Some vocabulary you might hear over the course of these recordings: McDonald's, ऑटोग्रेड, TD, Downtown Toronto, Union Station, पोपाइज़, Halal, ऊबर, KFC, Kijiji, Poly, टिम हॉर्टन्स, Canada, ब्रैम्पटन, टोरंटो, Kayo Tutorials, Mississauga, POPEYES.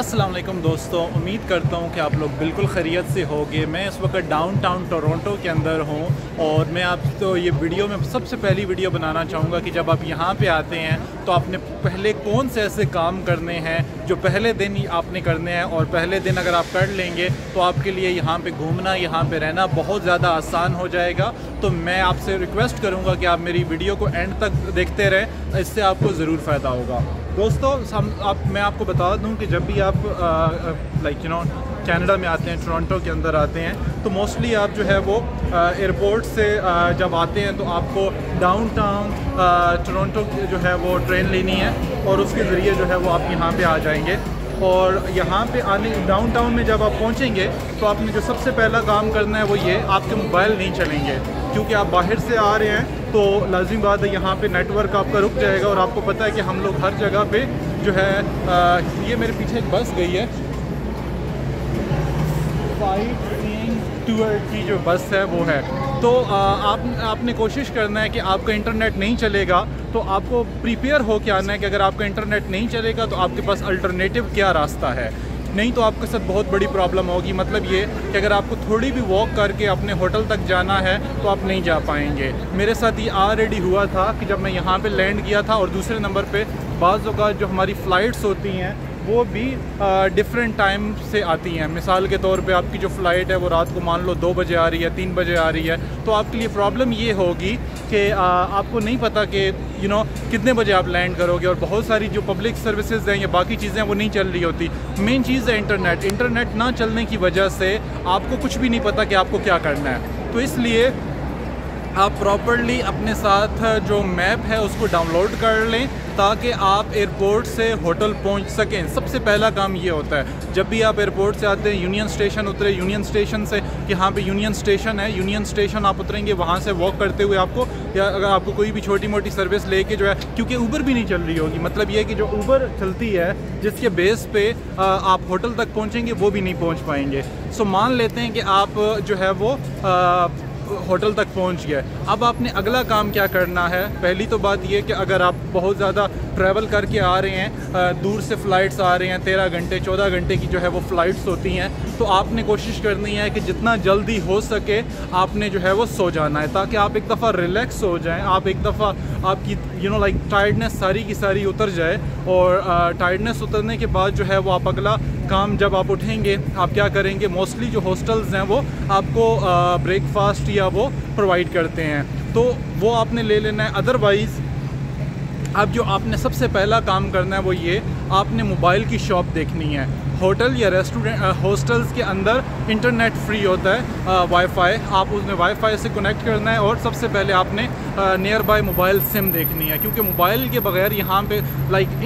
अस्सलाम वालेकुम दोस्तों, उम्मीद करता हूँ कि आप लोग बिल्कुल खैरियत से होंगे। मैं इस वक्त डाउनटाउन टोरंटो के अंदर हूँ और मैं आप तो ये वीडियो में सबसे पहली वीडियो बनाना चाहूँगा कि जब आप यहाँ पे आते हैं तो आपने पहले कौन से ऐसे काम करने हैं जो पहले दिन ही आपने करने हैं, और पहले दिन अगर आप कर लेंगे तो आपके लिए यहाँ पर घूमना, यहाँ पर रहना बहुत ज़्यादा आसान हो जाएगा। तो मैं आपसे रिक्वेस्ट करूँगा कि आप मेरी वीडियो को एंड तक देखते रहें, इससे आपको ज़रूर फ़ायदा होगा। दोस्तों मैं आपको बता दूं कि जब भी आप कनाडा में आते हैं, टोरंटो के अंदर आते हैं, तो मोस्टली आप जो है वो एयरपोर्ट से जब आते हैं तो आपको डाउनटाउन टोरंटो जो है वो ट्रेन लेनी है और उसके ज़रिए जो है वो आप यहाँ पे आ जाएंगे। और यहाँ पे आने डाउनटाउन में जब आप पहुँचेंगे तो आपने जो सबसे पहला काम करना है वो ये, आपके मोबाइल नहीं चलेंगे, क्योंकि आप बाहर से आ रहे हैं तो लाजिम बात है यहाँ पे नेटवर्क आपका रुक जाएगा। और आपको पता है कि हम लोग हर जगह पे जो है ये मेरे पीछे एक बस गई है, 512 की जो बस है वो है। तो आपने कोशिश करना है कि आपका इंटरनेट नहीं चलेगा तो आपको प्रिपेयर हो के आना है कि अगर आपका इंटरनेट नहीं चलेगा तो आपके पास अल्टरनेटिव क्या रास्ता है, नहीं तो आपके साथ बहुत बड़ी प्रॉब्लम होगी। मतलब ये कि अगर आपको थोड़ी भी वॉक करके अपने होटल तक जाना है तो आप नहीं जा पाएंगे। मेरे साथ ये ऑलरेडी हुआ था कि जब मैं यहाँ पे लैंड किया था, और दूसरे नंबर पे बाज़ औक़ात जो हमारी फ़्लाइट्स होती हैं वो भी डिफरेंट टाइम से आती हैं। मिसाल के तौर पे आपकी जो फ़्लाइट है वो रात को मान लो 2 बजे आ रही है, 3 बजे आ रही है, तो आपके लिए प्रॉब्लम ये होगी कि आपको नहीं पता कि कितने बजे आप लैंड करोगे, और बहुत सारी जो पब्लिक सर्विसेज हैं या बाकी चीज़ें वो नहीं चल रही होती। मेन चीज़ है इंटरनेट ना चलने की वजह से आपको कुछ भी नहीं पता कि आपको क्या करना है। तो इसलिए आप प्रॉपर्ली अपने साथ जो मैप है उसको डाउनलोड कर लें ताकि आप एयरपोर्ट से होटल पहुंच सकें। सबसे पहला काम ये होता है जब भी आप एयरपोर्ट से आते हैं, यूनियन स्टेशन उतरे, यूनियन स्टेशन से कि यहाँ पे यूनियन स्टेशन है, यूनियन स्टेशन आप उतरेंगे, वहाँ से वॉक करते हुए आपको, या अगर आपको कोई भी छोटी मोटी सर्विस लेके जो है, क्योंकि ऊबर भी नहीं चल रही होगी। मतलब ये कि जो ऊबर चलती है जिसके बेस पे आप होटल तक पहुँचेंगे वो भी नहीं पहुँच पाएंगे। सो मान लेते हैं कि आप जो है वो होटल तक पहुंच गए। अब आपने अगला काम क्या करना है, पहली तो बात यह कि अगर आप बहुत ज़्यादा ट्रैवल करके आ रहे हैं, दूर से फ़्लाइट्स आ रहे हैं, 13 घंटे 14 घंटे की जो है वो फ़्लाइट्स होती हैं, तो आपने कोशिश करनी है कि जितना जल्दी हो सके आपने जो है वो सो जाना है, ताकि आप एक दफ़ा रिलैक्स हो जाएं, आप एक दफ़ा आपकी टायर्डनेस सारी की सारी उतर जाए। और टायर्डनेस उतरने के बाद जो है वो आप अगला काम, जब आप उठेंगे आप क्या करेंगे, मोस्टली जो हॉस्टल्स हैं वो आपको ब्रेकफास्ट या वो प्रोवाइड करते हैं, तो वो आपने ले लेना है। अदरवाइज़ अब जो आपने सबसे पहला काम करना है वो ये, आपने मोबाइल की शॉप देखनी है। होटल या रेस्टोरेंट हॉस्टल्स के अंदर इंटरनेट फ्री होता है, वाईफाई, आप उसमें वाईफाई से कनेक्ट करना है। और सबसे पहले आपने नियर बाय मोबाइल सिम देखनी है, क्योंकि मोबाइल के बगैर यहाँ पे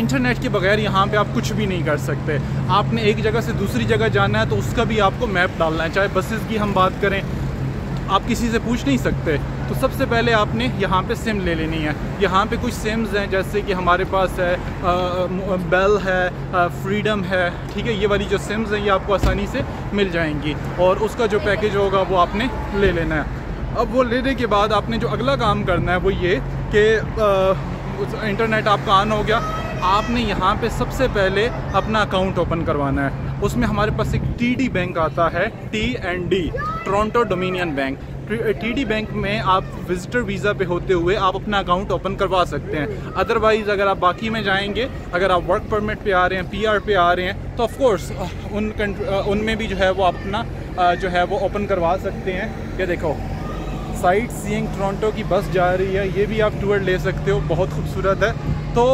इंटरनेट के बगैर यहाँ पे आप कुछ भी नहीं कर सकते। आपने एक जगह से दूसरी जगह जाना है तो उसका भी आपको मैप डालना है, चाहे बसेस की हम बात करें, आप किसी से पूछ नहीं सकते। तो सबसे पहले आपने यहाँ पे सिम ले लेनी है। यहाँ पे कुछ सिम्स हैं, जैसे कि हमारे पास है बेल है, फ्रीडम है, ठीक है, ये वाली जो सिम्स हैं ये आपको आसानी से मिल जाएंगी, और उसका जो पैकेज होगा वो आपने ले लेना है। अब वो लेने के बाद आपने जो अगला काम करना है वो ये कि इंटरनेट आपका ऑन हो गया, आपने यहाँ पे सबसे पहले अपना अकाउंट ओपन करवाना है। उसमें हमारे पास एक TD बैंक आता है, T&D, टोरंटो Dominion bank. TD bank में आप विजिटर वीज़ा पे होते हुए आप अपना अकाउंट ओपन करवा सकते हैं। अदरवाइज़ अगर आप बाकी में जाएंगे, अगर आप वर्क परमिट पे आ रहे हैं, PR पे आ रहे हैं, तो ऑफकोर्स उनमें भी जो है वो आप अपना जो है वो ओपन करवा सकते हैं। ये देखो, साइट सीइंग टोरंटो की बस जा रही है, ये भी आप टूर ले सकते हो, बहुत खूबसूरत है। तो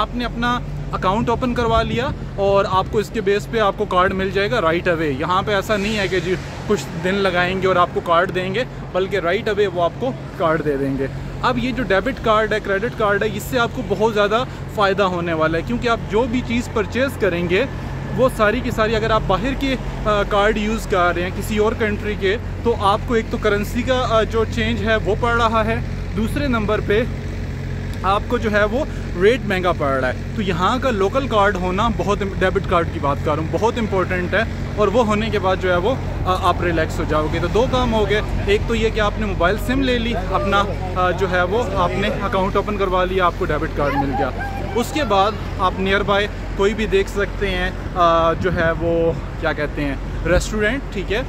आपने अपना अकाउंट ओपन करवा लिया और आपको इसके बेस पे आपको कार्ड मिल जाएगा राइट अवे। यहाँ पे ऐसा नहीं है कि जी कुछ दिन लगाएंगे और आपको कार्ड देंगे, बल्कि राइट अवे वो आपको कार्ड दे देंगे। अब ये जो डेबिट कार्ड है, क्रेडिट कार्ड है, इससे आपको बहुत ज़्यादा फ़ायदा होने वाला है, क्योंकि आप जो भी चीज़ परचेज़ करेंगे वो सारी की सारी, अगर आप बाहर के कार्ड यूज़ कर रहे हैं किसी और कंट्री के, तो आपको एक तो करेंसी का जो चेंज है वो पड़ रहा है, दूसरे नंबर पर आपको जो है वो रेट महंगा पड़ रहा है। तो यहाँ का लोकल कार्ड होना बहुत, डेबिट कार्ड की बात कर रहा हूँ, बहुत इंपॉर्टेंट है। और वो होने के बाद जो है वो आप रिलैक्स हो जाओगे। तो दो काम हो गए, एक तो ये कि आपने मोबाइल सिम ले ली, अपना जो है वो आपने अकाउंट ओपन करवा लिया, आपको डेबिट कार्ड मिल गया। उसके बाद आप नियर बाय कोई भी देख सकते हैं जो है वो क्या कहते हैं रेस्टोरेंट, ठीक है।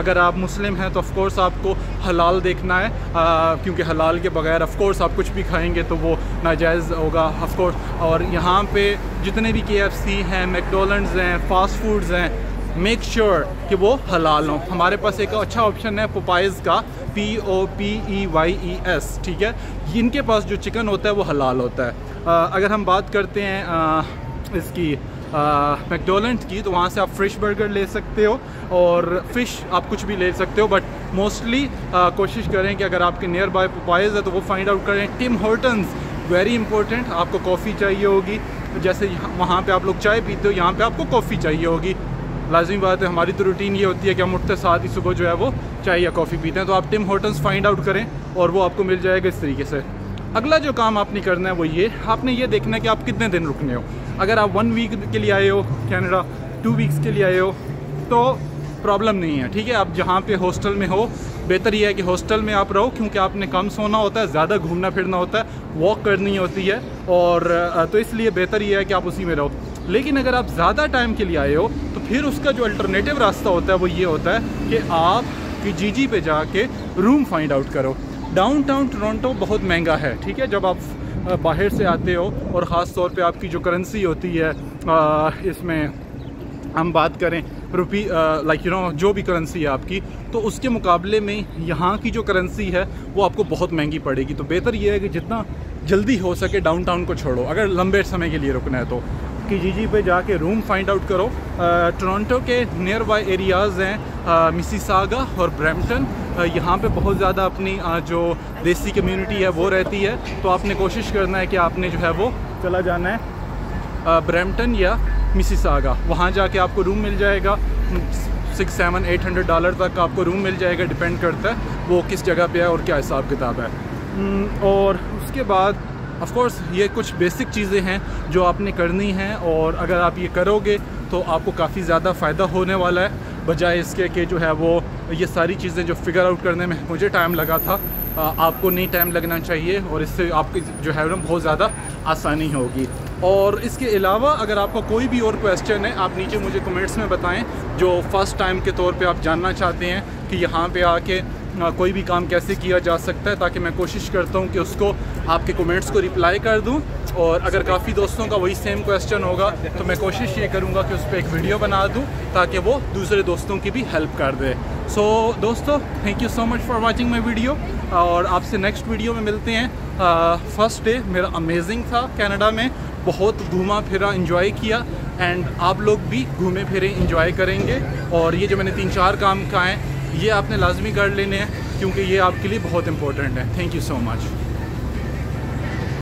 अगर आप मुस्लिम हैं तो ऑफकोर्स आपको हलाल देखना है, क्योंकि हलाल के बगैर ऑफकोर्स आप कुछ भी खाएंगे तो वो नाजायज़ होगा ऑफकोर्स। और यहाँ पे जितने भी KFC हैं, मैकडोनल्ड्स हैं, फ़ास्ट फूड्स हैं, मेक श्योर कि वो हलाल हों। हमारे पास एक अच्छा ऑप्शन है पोपाइज़ का, POPEYES, ठीक है। इनके पास जो चिकन होता है वो हलाल होता है। अगर हम बात करते हैं इसकी मैकडोनल्ड्स की, तो वहाँ से आप फ़िश बर्गर ले सकते हो और फ़िश आप कुछ भी ले सकते हो, बट मोस्टली कोशिश करें कि अगर आपके नियर बाय पोपाइज़ है तो वो फाइंड आउट करें। टिम हॉर्टन्स वेरी इंपॉर्टेंट, आपको कॉफ़ी चाहिए होगी, जैसे वहाँ पर आप लोग चाय पीते हो, यहाँ पर आपको कॉफ़ी चाहिए होगी, लाजमी बात है। हमारी तो रूटीन ये होती है कि हम उठते साथ ही सुबह जो है वो चाय या कॉफ़ी पीते हैं। तो आप टिम हॉर्टन्स फाइंड आउट करें और वो आपको मिल जाएगा इस तरीके से। अगला जो काम आपने करना है वो ये, आपने ये देखना है कि आप कितने दिन रुकने हो। अगर आप 1 वीक के लिए आए हो कैनेडा, 2 वीक्स के लिए आए हो तो प्रॉब्लम नहीं है, ठीक है। आप जहाँ पे हॉस्टल में हो, बेहतर ये है कि हॉस्टल में आप रहो, क्योंकि आपने कम सोना होता है, ज़्यादा घूमना फिरना होता है, वॉक करनी होती है, और तो इसलिए बेहतर ये है कि आप उसी में रहो। लेकिन अगर आप ज़्यादा टाइम के लिए आए हो तो फिर उसका जो अल्टरनेटिव रास्ता होता है वो ये होता है कि आप Kijiji पे जाके रूम फाइंड आउट करो। डाउनटाउन टोरंटो बहुत महंगा है, ठीक है। जब आप बाहर से आते हो और ख़ास तौर पे आपकी जो करेंसी होती है, इसमें हम बात करें रुपी, लाइक यू नो जो भी करेंसी है आपकी, तो उसके मुकाबले में यहाँ की जो करेंसी है वो आपको बहुत महंगी पड़ेगी। तो बेहतर ये है कि जितना जल्दी हो सके डाउनटाउन को छोड़ो, अगर लंबे समय के लिए रुकना है तो Kijiji पे जाके रूम फाइंड आउट करो। टोरंटो के नियर बाय एरियाज़ हैं मिसिसागा और ब्रैम्पटन, यहाँ पे बहुत ज़्यादा अपनी जो देसी कम्युनिटी है वो रहती है। तो आपने कोशिश करना है कि आपने जो है वो चला जाना है ब्रैम्पटन या मिसिसागा, वहाँ जाके आपको रूम मिल जाएगा। $600-800 तक आपको रूम मिल जाएगा, डिपेंड करता है वो किस जगह पर है और क्या हिसाब किताब है। और उसके बाद ऑफ़ कोर्स ये कुछ बेसिक चीज़ें हैं जो आपने करनी हैं, और अगर आप ये करोगे तो आपको काफ़ी ज़्यादा फ़ायदा होने वाला है, बजाय इसके कि जो है वो ये सारी चीज़ें जो फिगर आउट करने में मुझे टाइम लगा था, आपको नहीं टाइम लगना चाहिए। और इससे आपकी जो है बहुत ज़्यादा आसानी होगी। और इसके अलावा अगर आपका कोई भी और क्वेश्चन है, आप नीचे मुझे कमेंट्स में बताएं जो फ़र्स्ट टाइम के तौर पे आप जानना चाहते हैं कि यहाँ पे आके कोई भी काम कैसे किया जा सकता है, ताकि मैं कोशिश करता हूँ कि उसको आपके कमेंट्स को रिप्लाई कर दूँ। और अगर काफ़ी दोस्तों का वही सेम क्वेश्चन होगा तो मैं कोशिश ये करूँगा कि उस पर एक वीडियो बना दूँ, ताकि वो दूसरे दोस्तों की भी हेल्प कर दे। सो दोस्तों, thank you so much for watching my video, और आपसे नेक्स्ट वीडियो में मिलते हैं। फर्स्ट डे मेरा अमेजिंग था कैनेडा में, बहुत घूमा फिरा, इंजॉय किया, एंड आप लोग भी घूमे फिरे इंजॉय करेंगे। और ये जो मैंने 3-4 काम कहा हैं ये आपने लाजमी कर लेने हैं, क्योंकि ये आपके लिए बहुत इंपॉर्टेंट है। Thank you so much.